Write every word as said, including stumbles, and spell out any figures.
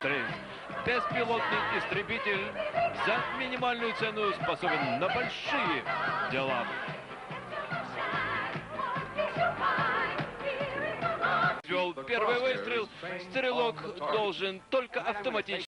Три. Беспилотный истребитель за минимальную цену способен на большие дела. Вел первый выстрел. Стрелок должен только автоматически.